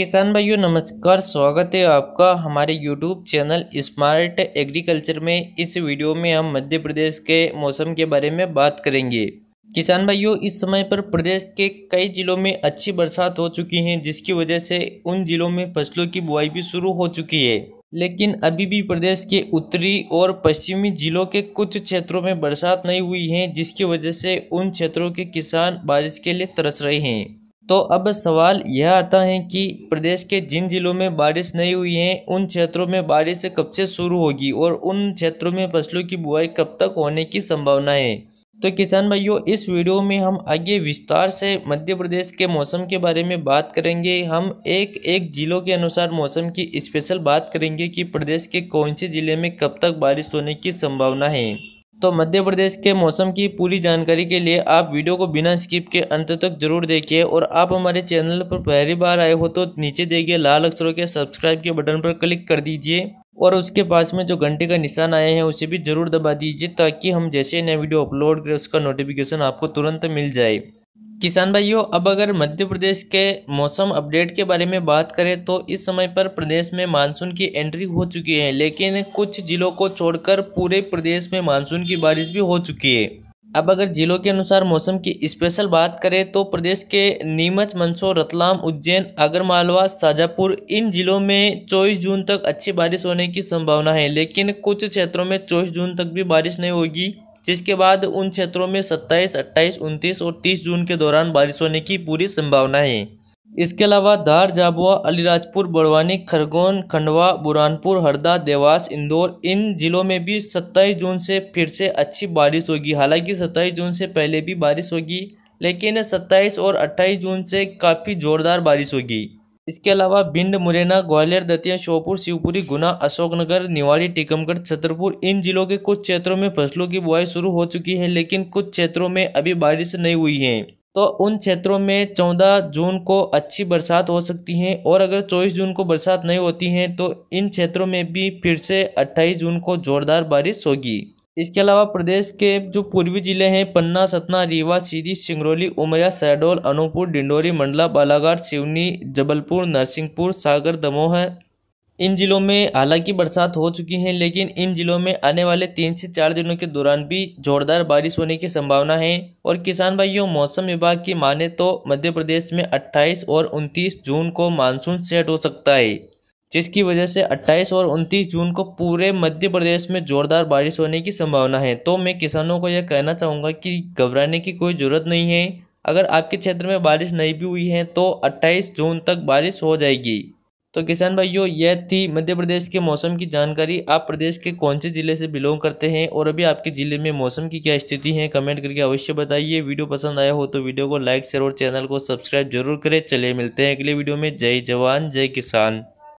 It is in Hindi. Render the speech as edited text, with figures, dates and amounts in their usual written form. किसान भाइयों नमस्कार, स्वागत है आपका हमारे YouTube चैनल स्मार्ट एग्रीकल्चर में। इस वीडियो में हम मध्य प्रदेश के मौसम के बारे में बात करेंगे। किसान भाइयों, इस समय पर प्रदेश के कई जिलों में अच्छी बरसात हो चुकी है, जिसकी वजह से उन जिलों में फसलों की बुआई भी शुरू हो चुकी है। लेकिन अभी भी प्रदेश के उत्तरी और पश्चिमी जिलों के कुछ क्षेत्रों में बरसात नहीं हुई है, जिसकी वजह से उन क्षेत्रों के किसान बारिश के लिए तरस रहे हैं। तो अब सवाल यह आता है कि प्रदेश के जिन जिलों में बारिश नहीं हुई है, उन क्षेत्रों में बारिश कब से शुरू होगी और उन क्षेत्रों में फसलों की बुआई कब तक होने की संभावना है। तो किसान भाइयों, इस वीडियो में हम आगे विस्तार से मध्य प्रदेश के मौसम के बारे में बात करेंगे। हम एक एक जिलों के अनुसार मौसम की स्पेशल बात करेंगे कि प्रदेश के कौन से ज़िले में कब तक बारिश होने की संभावना है। तो मध्य प्रदेश के मौसम की पूरी जानकारी के लिए आप वीडियो को बिना स्किप के अंत तक जरूर देखिए। और आप हमारे चैनल पर पहली बार आए हो तो नीचे दिए गए लाल अक्षरों के सब्सक्राइब के बटन पर क्लिक कर दीजिए और उसके पास में जो घंटे का निशान आया है उसे भी जरूर दबा दीजिए, ताकि हम जैसे नया वीडियो अपलोड करें उसका नोटिफिकेशन आपको तुरंत मिल जाए। किसान भाइयों, अब अगर मध्य प्रदेश के मौसम अपडेट के बारे में बात करें तो इस समय पर प्रदेश में मानसून की एंट्री हो चुकी है, लेकिन कुछ जिलों को छोड़कर पूरे प्रदेश में मानसून की बारिश भी हो चुकी है। अब अगर जिलों के अनुसार मौसम की स्पेशल बात करें तो प्रदेश के नीमच, मंदसौर, रतलाम, उज्जैन, आगरमालवा, शाजापुर इन जिलों में 24 जून तक अच्छी बारिश होने की संभावना है। लेकिन कुछ क्षेत्रों में 24 जून तक भी बारिश नहीं होगी, जिसके बाद उन क्षेत्रों में 27, 28, 29 और 30 जून के दौरान बारिश होने की पूरी संभावना है। इसके अलावा धार, झाबुआ, अलीराजपुर, बड़वानी, खरगोन, खंडवा, बुरहानपुर, हरदा, देवास, इंदौर इन जिलों में भी 27 जून से फिर से अच्छी बारिश होगी। हालांकि 27 जून से पहले भी बारिश होगी, लेकिन 27 और 28 जून से काफ़ी ज़ोरदार बारिश होगी। इसके अलावा भिंड, मुरैना, ग्वालियर, दतिया, श्योपुर, शिवपुरी, गुना, अशोकनगर, निवाड़ी, टीकमगढ़, छतरपुर इन जिलों के कुछ क्षेत्रों में फसलों की बुआई शुरू हो चुकी है, लेकिन कुछ क्षेत्रों में अभी बारिश नहीं हुई है। तो उन क्षेत्रों में 14 जून को अच्छी बरसात हो सकती है। और अगर 24 जून को बरसात नहीं होती है तो इन क्षेत्रों में भी फिर से 28 जून को जोरदार बारिश होगी। इसके अलावा प्रदेश के जो पूर्वी जिले हैं पन्ना, सतना, रीवा, सीधी, सिंगरौली, उमरिया, शहडोल, अनूपपुर, डिंडोरी, मंडला, बालाघाट, सिवनी, जबलपुर, नरसिंहपुर, सागर, दमोह इन जिलों में हालांकि बरसात हो चुकी है, लेकिन इन जिलों में आने वाले 3 से 4 दिनों के दौरान भी जोरदार बारिश होने की संभावना है। और किसान भाइयों, मौसम विभाग की माने तो मध्य प्रदेश में 28 और 29 जून को मानसून सेट हो सकता है, जिसकी वजह से 28 और 29 जून को पूरे मध्य प्रदेश में जोरदार बारिश होने की संभावना है। तो मैं किसानों को यह कहना चाहूँगा कि घबराने की कोई ज़रूरत नहीं है। अगर आपके क्षेत्र में बारिश नहीं भी हुई है तो 28 जून तक बारिश हो जाएगी। तो किसान भाइयों, यह थी मध्य प्रदेश के मौसम की जानकारी। आप प्रदेश के कौन से ज़िले से बिलोंग करते हैं और अभी आपके ज़िले में मौसम की क्या स्थिति है, कमेंट करके अवश्य बताइए। वीडियो पसंद आया हो तो वीडियो को लाइक, शेयर और चैनल को सब्सक्राइब जरूर करें। चलिए मिलते हैं अगले वीडियो में। जय जवान, जय किसान।